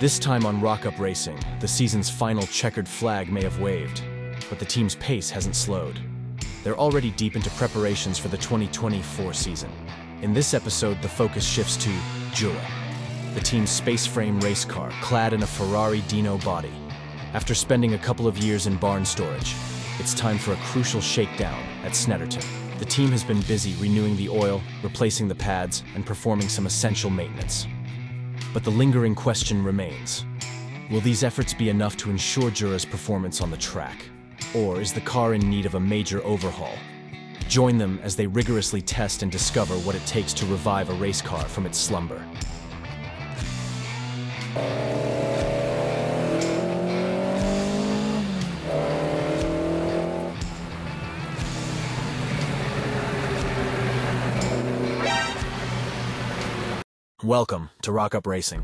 This time on Rock Up Racing, the season's final checkered flag may have waved, but the team's pace hasn't slowed. They're already deep into preparations for the 2024 season. In this episode, the focus shifts to Jura, the team's space frame race car clad in a Ferrari Dino body. After spending a couple of years in barn storage, it's time for a crucial shakedown at Snetterton. The team has been busy renewing the oil, replacing the pads, and performing some essential maintenance. But the lingering question remains. Will these efforts be enough to ensure Jura's performance on the track? Or is the car in need of a major overhaul? Join them as they rigorously test and discover what it takes to revive a race car from its slumber. Welcome to Rock Up Racing.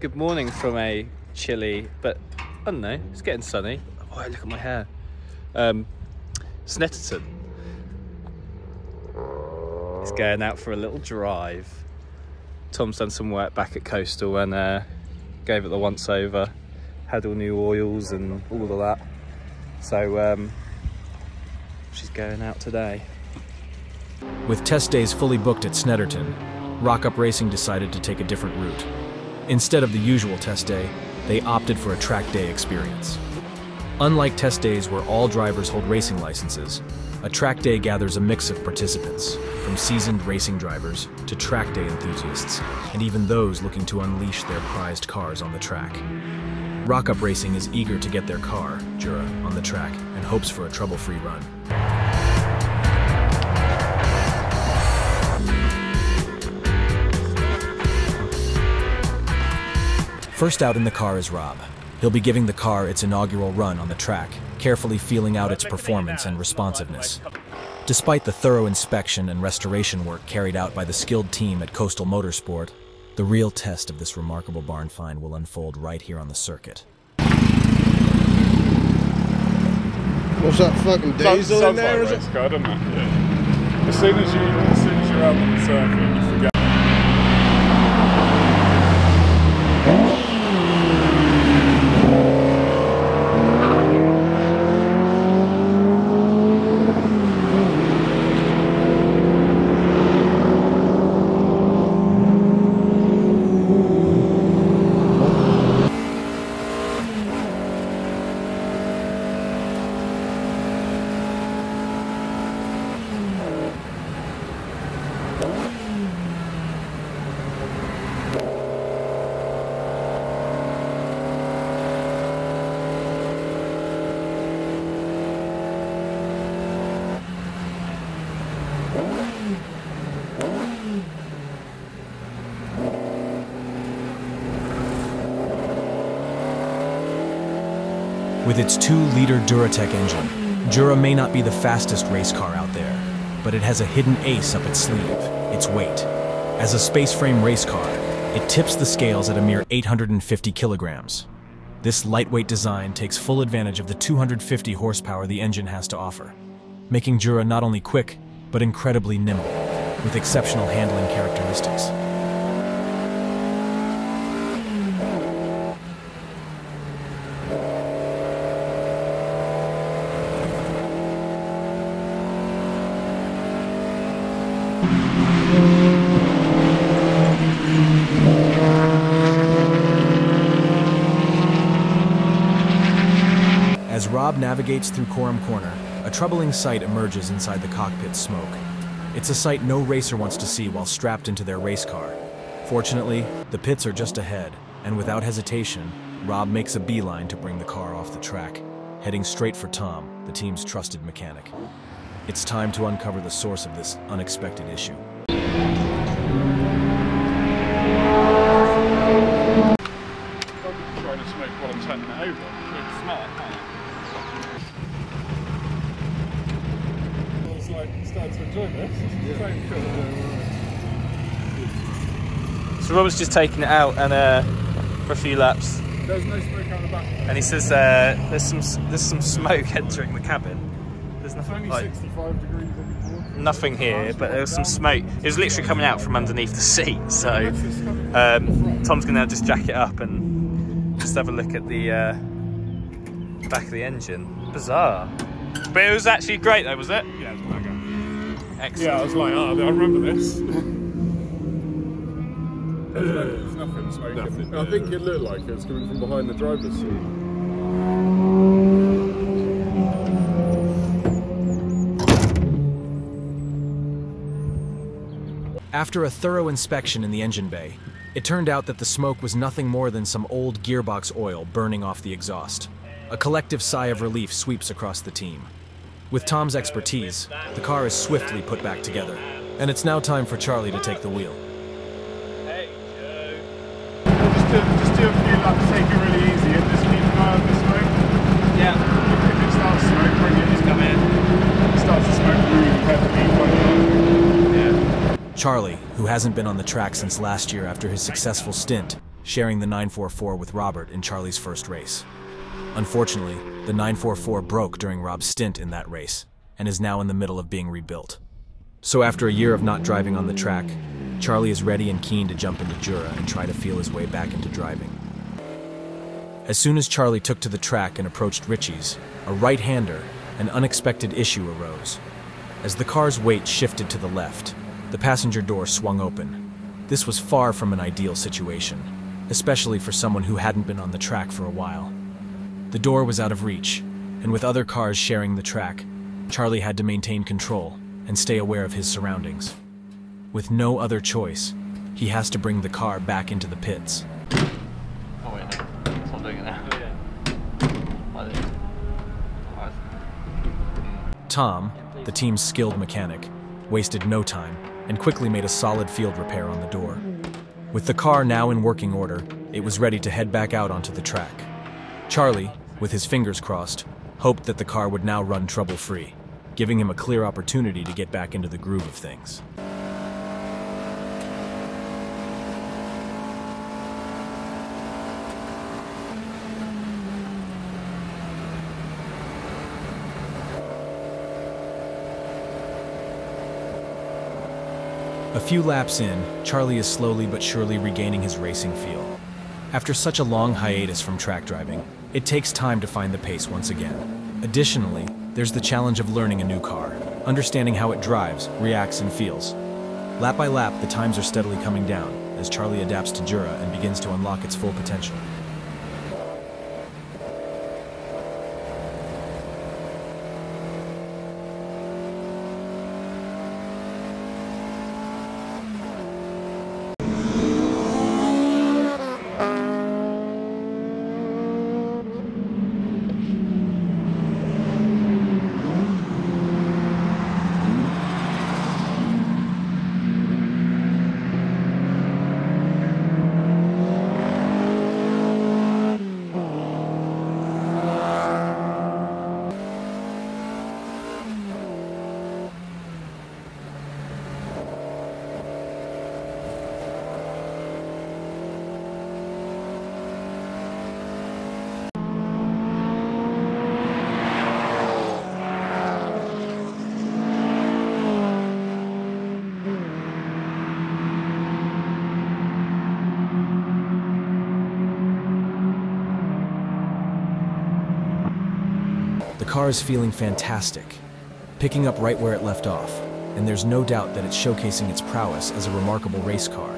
Good morning from a chilly, but I don't know, it's getting sunny. Oh, look at my hair. Snetterton. It's going out for a little drive. Tom's done some work back at Coastal and gave it the once over. Had all new oils and all of that. So she's going out today. With test days fully booked at Snetterton, Rock Up Racing decided to take a different route. Instead of the usual test day, they opted for a track day experience. Unlike test days where all drivers hold racing licenses, a track day gathers a mix of participants, from seasoned racing drivers to track day enthusiasts, and even those looking to unleash their prized cars on the track. Rock Up Racing is eager to get their car, Jura, on the track and hopes for a trouble-free run. First out in the car is Rob. He'll be giving the car its inaugural run on the track, carefully feeling out its performance and responsiveness. Despite the thorough inspection and restoration work carried out by the skilled team at Coastal Motorsport, the real test of this remarkable barn find will unfold right here on the circuit. What's that fucking diesel in there? Sounds like race car, doesn't it? Yeah. As soon as you're out on the circuit, you forget. With its 2-liter Duratec engine, Jura may not be the fastest race car out there, but it has a hidden ace up its sleeve, its weight. As a space frame race car, it tips the scales at a mere 850 kilograms. This lightweight design takes full advantage of the 250 horsepower the engine has to offer, making Jura not only quick, but incredibly nimble, with exceptional handling characteristics. As Rob navigates through Corum Corner, a troubling sight emerges inside the cockpit smoke. It's a sight no racer wants to see while strapped into their race car. Fortunately, the pits are just ahead, and without hesitation, Rob makes a beeline to bring the car off the track, heading straight for Tom, the team's trusted mechanic. It's time to uncover the source of this unexpected issue. Trying to smoke. while I'm turning it over. You can smell it, can't you? I was like, starting to enjoy this. It's very cool. So Rob's just taking it out and for a few laps. There's no smoke out the back. And he says there's some smoke entering the cabin. There's nothing, it's only 65 degrees in the nothing here, but there was some smoke. It was literally coming out from underneath the seat. So Tom's going to just jack it up and just have a look at the back of the engine. Bizarre. But it was actually great though, was it? Yeah, it was mega. Excellent. Yeah, I was like, oh, I remember this. There's nothing smoking. Nothing. I think it looked like it was coming from behind the driver's seat. After a thorough inspection in the engine bay, it turned out that the smoke was nothing more than some old gearbox oil burning off the exhaust. A collective sigh of relief sweeps across the team. With Tom's expertise, the car is swiftly put back together, and it's now time for Charlie to take the wheel. Just do a few laps, take it really easy, and just keep an eye on the smoke. Yeah. If it starts to smoke, bring it, just come in. If it starts to smoke, really perfectly. Yeah. Charlie, who hasn't been on the track since last year after his successful stint, sharing the 944 with Robert in Charlie's first race. Unfortunately, the 944 broke during Rob's stint in that race, and is now in the middle of being rebuilt. So after a year of not driving on the track, Charlie is ready and keen to jump into Jura and try to feel his way back into driving. As soon as Charlie took to the track and approached Ritchie's, a right-hander, an unexpected issue arose. As the car's weight shifted to the left, the passenger door swung open. This was far from an ideal situation, especially for someone who hadn't been on the track for a while. The door was out of reach, and with other cars sharing the track, Charlie had to maintain control and stay aware of his surroundings. With no other choice, he has to bring the car back into the pits. Oh wait, no. That's not doing it now. Oh, yeah. Like this. Alright. Tom, the team's skilled mechanic, wasted no time and quickly made a solid field repair on the door. With the car now in working order, it was ready to head back out onto the track. Charlie, with his fingers crossed, hoped that the car would now run trouble-free, giving him a clear opportunity to get back into the groove of things. A few laps in, Charlie is slowly but surely regaining his racing feel. After such a long hiatus from track driving, it takes time to find the pace once again. Additionally, there's the challenge of learning a new car, understanding how it drives, reacts, and feels. Lap by lap, the times are steadily coming down as Charlie adapts to Jura and begins to unlock its full potential. The car is feeling fantastic, picking up right where it left off, and there's no doubt that it's showcasing its prowess as a remarkable race car.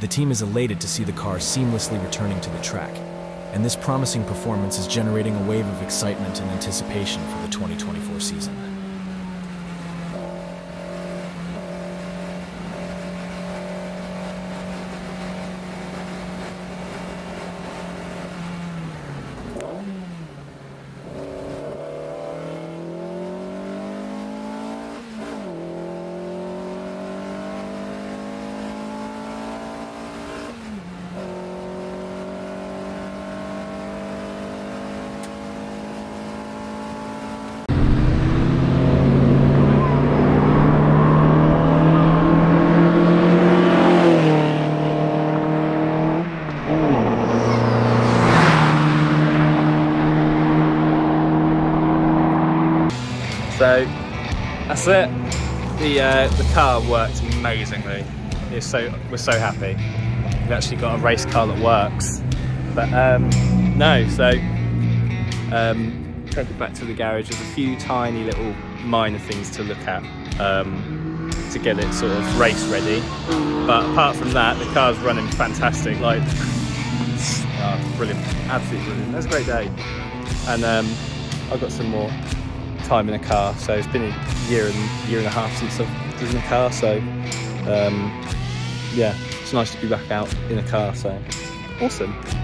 The team is elated to see the car seamlessly returning to the track, and this promising performance is generating a wave of excitement and anticipation for the 2024 season. So that's it. The car worked amazingly. It's we're so happy. We've actually got a race car that works. But no, so took it back to the garage. There's a few tiny little minor things to look at to get it sort of race ready. But apart from that, the car's running fantastic. Like, brilliant, absolutely brilliant. That's a great day. And I've got some more time in a car, so it's been a year and a half since I've driven a car. So yeah, it's nice to be back out in a car. So awesome.